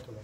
esto.